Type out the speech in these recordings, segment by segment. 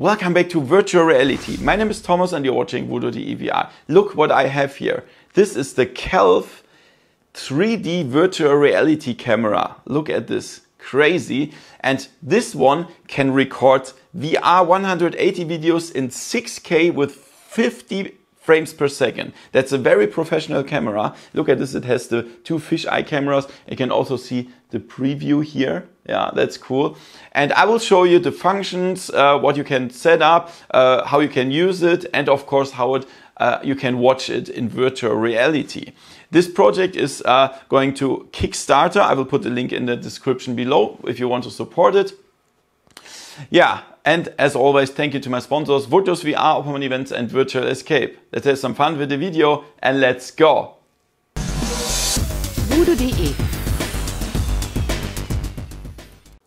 Welcome back to Virtual Reality. My name is Thomas and you're watching Voodoo.de VR. Look what I have here. This is the Calf 3D virtual reality camera. Look at this. Crazy. And this one can record VR180 videos in 6K with 50 frames per second. That's a very professional camera. Look at this. It has the two fisheye cameras. You can also see the preview here. Yeah, that's cool. And I will show you the functions, what you can set up, how you can use it, and of course how it you can watch it in virtual reality. This project is going to Kickstarter. I will put the link in the description below if you want to support it. Yeah, and as always, thank you to my sponsors, Voodoo.de VR, Oppermann Events, and Virtual Escape. Let's have some fun with the video and let's go! Voodoo.de.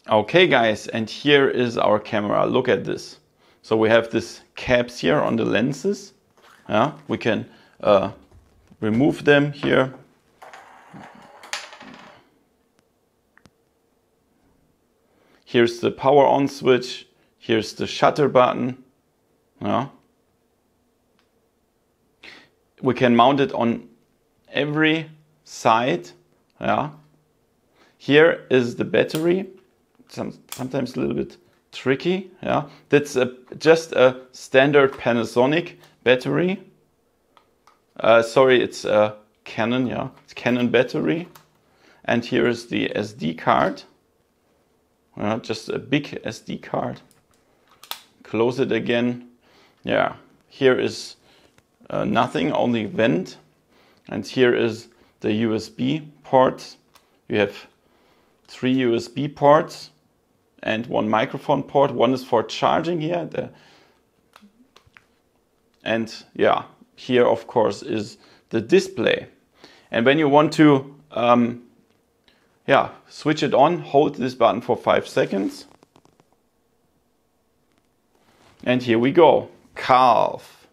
Okay guys, and here is our camera. Look at this. So we have these caps here on the lenses. Yeah, we can remove them here. Here's the power on switch. Here's the shutter button. Yeah. We can mount it on every side. Yeah. Here is the battery. Sometimes a little bit tricky. Yeah. That's just a standard Panasonic battery. Sorry, it's a Canon. Yeah, it's Canon battery. And here is the SD card. Yeah, just a big SD card. Close it again. Yeah, here is nothing, only vent. And here is the USB port. You have three USB ports and one microphone port. One is for charging here. And yeah, here of course is the display. And when you want to switch it on, hold this button for 5 seconds. And here we go, Calf.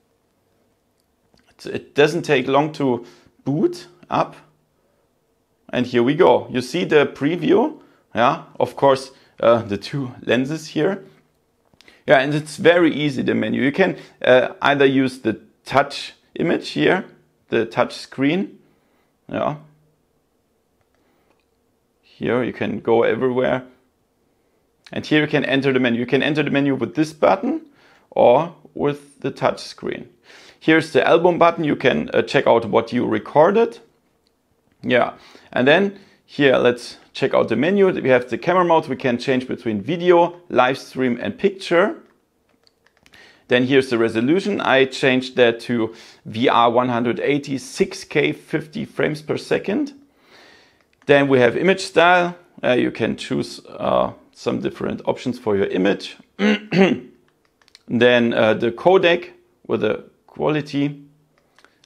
It doesn't take long to boot up. And here we go. You see the preview. Yeah, of course, the two lenses here. Yeah, and it's very easy, the menu. You can either use the touch image here, the touch screen. Yeah. Here you can go everywhere. And here you can enter the menu. You can enter the menu with this button or with the touch screen. Here's the album button. You can check out what you recorded. Yeah, and then here, let's check out the menu. We have the camera mode. We can change between video, live stream, and picture. Then here's the resolution. I changed that to VR 180, 6K, 50 frames per second. Then we have image style. You can choose some different options for your image. Then the codec with the quality,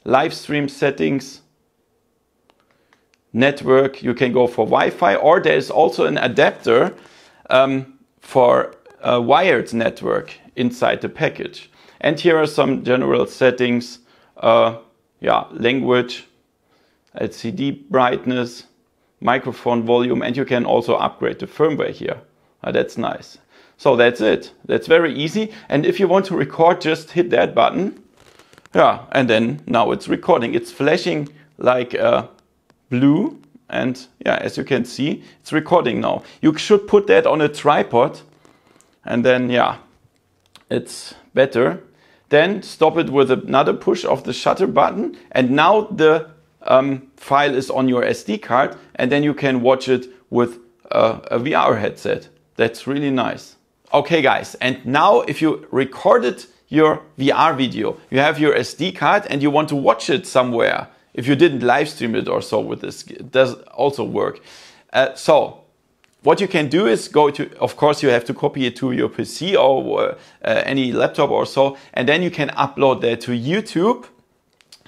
live stream settings, network. You can go for Wi-Fi, or there is also an adapter for a wired network inside the package. And here are some general settings. Language, LCD brightness, microphone volume, and you can also upgrade the firmware here. That's nice. So that's it. That's very easy. And if you want to record, just hit that button. Yeah, and then now it's recording. It's flashing like blue, and yeah, as you can see, it's recording now. You should put that on a tripod, and then yeah, it's better. Then stop it with another push of the shutter button, and now the file is on your SD card, and then you can watch it with a VR headset. That's really nice. Okay guys, and now if you recorded your VR video, you have your SD card and you want to watch it somewhere. If you didn't live stream it or so with this, it does also work. So what you can do is go to, of course you have to copy it to your PC or any laptop or so, and then you can upload that to YouTube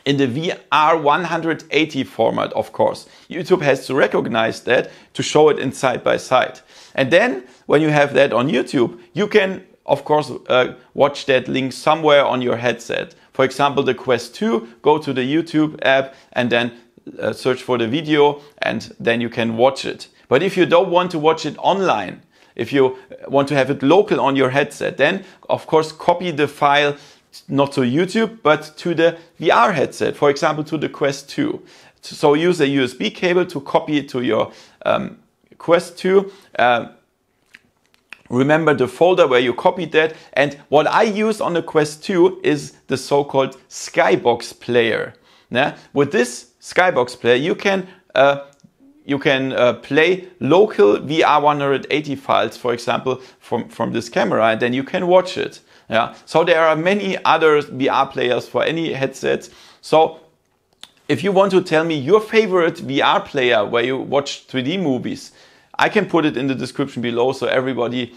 in the VR 180 format, of course. YouTube has to recognize that to show it in side by side. And then when you have that on YouTube, you can of course watch that link somewhere on your headset. For example, the Quest 2, go to the YouTube app and then search for the video, and then you can watch it. But if you don't want to watch it online, If you want to have it local on your headset, then of course copy the file not to YouTube, but to the VR headset, for example, to the Quest 2. So use a USB cable to copy it to your Quest 2. Remember the folder where you copied that. And what I use on the Quest 2 is the so-called Skybox player. Now, with this Skybox player, you can play local VR180 files, for example, from this camera, and then you can watch it. Yeah. So there are many other VR players for any headsets. So if you want to tell me your favorite VR player where you watch 3D movies, I can put it in the description below so everybody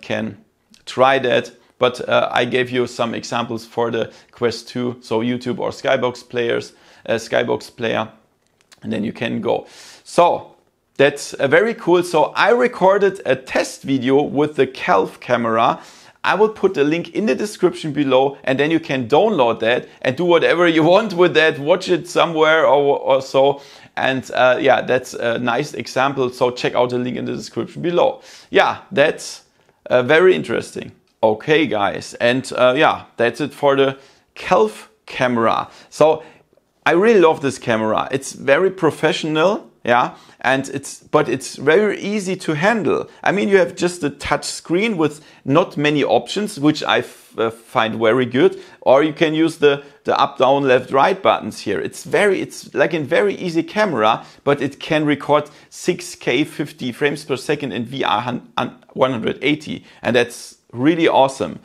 can try that. But I gave you some examples for the Quest 2, so YouTube or Skybox players, Skybox player, and then you can go. So that's very cool. So I recorded a test video with the Calf camera. I will put the link in the description below, and then you can download that and do whatever you want with that, watch it somewhere or so. And yeah, that's a nice example. So check out the link in the description below. Yeah, that's very interesting. Okay, guys. And yeah, that's it for the Calf camera. So I really love this camera. It's very professional. Yeah, and it's very easy to handle. I mean, you have just a touch screen with not many options, which I find very good. Or you can use the up, down, left, right buttons here. It's like a very easy camera, but it can record 6K 50 frames per second in VR 180, and that's really awesome.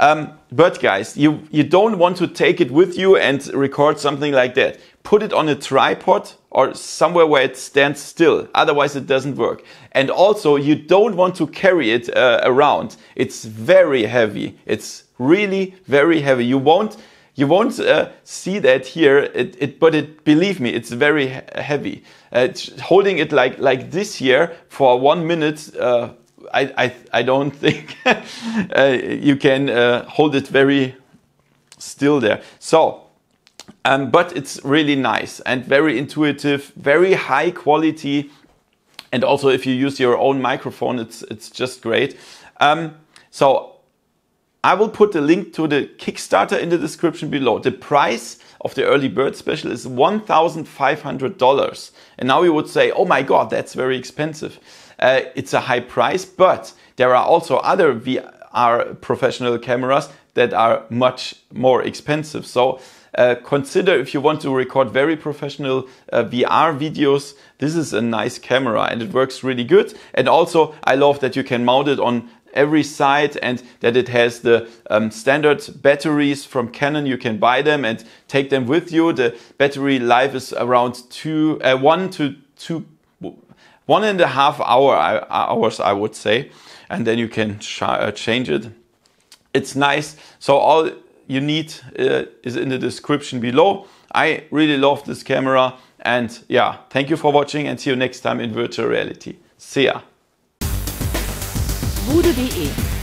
But guys, you don't want to take it with you and record something like that. Put it on a tripod or somewhere where it stands still. Otherwise, it doesn't work. And also, you don't want to carry it around. It's very heavy. It's really very heavy. You won't see that here. But believe me, it's very heavy. Holding it like this here for 1 minute. I don't think you can hold it very still there. So, but it's really nice and very intuitive, very high quality, and also if you use your own microphone, it's just great. So, I will put the link to the Kickstarter in the description below. The price of the early bird special is $1,500. And now you would say, oh my God, that's very expensive. It's a high price, but there are also other VR professional cameras that are much more expensive. So consider if you want to record very professional VR videos. This is a nice camera and it works really good. And also I love that you can mount it on every side and that it has the standard batteries from Canon. You can buy them and take them with you. The battery life is around 1.5 hours, I would say, and then you can change it. It's nice. So all you need is in the description below. I really love this camera, and yeah, thank you for watching and see you next time in virtual reality. See ya. Voodoo.de